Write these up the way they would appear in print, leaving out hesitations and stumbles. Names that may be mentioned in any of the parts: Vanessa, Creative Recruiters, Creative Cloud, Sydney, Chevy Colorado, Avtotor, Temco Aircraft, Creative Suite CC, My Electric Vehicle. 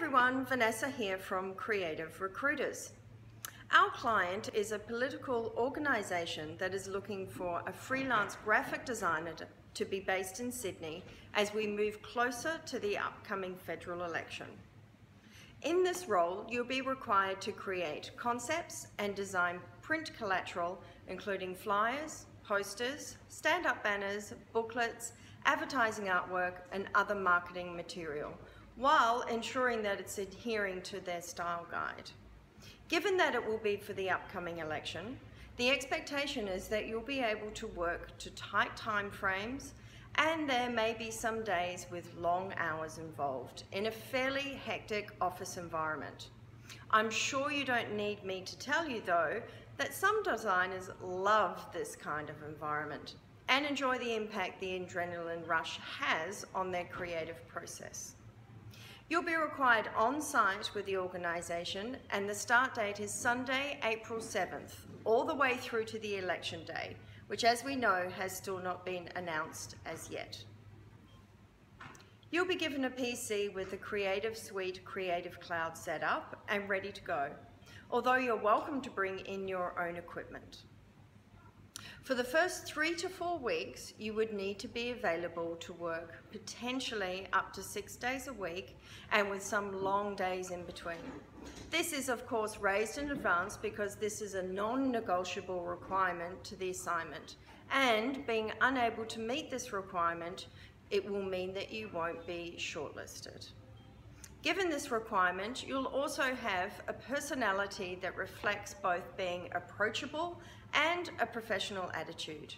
everyone, Vanessa here from Creative Recruiters. Our client is a political organization that is looking for a freelance graphic designer to be based in Sydney as we move closer to the upcoming federal election. In this role, you'll be required to create concepts and design print collateral, including flyers, posters, stand-up banners, booklets, advertising artwork, and other marketing material, while ensuring that it's adhering to their style guide. Given that it will be for the upcoming election, the expectation is that you'll be able to work to tight time frames, and there may be some days with long hours involved in a fairly hectic office environment. I'm sure you don't need me to tell you though that some designers love this kind of environment and enjoy the impact the adrenaline rush has on their creative process. You'll be required on site with the organisation, and the start date is Sunday, April 7th, all the way through to the election day, which, as we know, has still not been announced as yet. You'll be given a PC with the Creative Suite Creative Cloud set up and ready to go, although you're welcome to bring in your own equipment. For the first 3 to 4 weeks, you would need to be available to work potentially up to 6 days a week and with some long days in between. This is of course raised in advance because this is a non-negotiable requirement to the assignment, and being unable to meet this requirement, it will mean that you won't be shortlisted. Given this requirement, you'll also have a personality that reflects both being approachable and a professional attitude.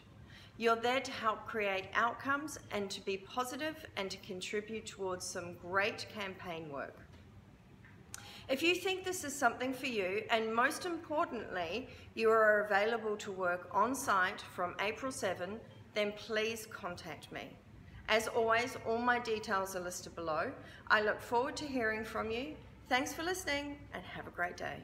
You're there to help create outcomes and to be positive and to contribute towards some great campaign work. If you think this is something for you, and most importantly, you are available to work on site from April 7, then please contact me. As always, all my details are listed below. I look forward to hearing from you. Thanks for listening and have a great day.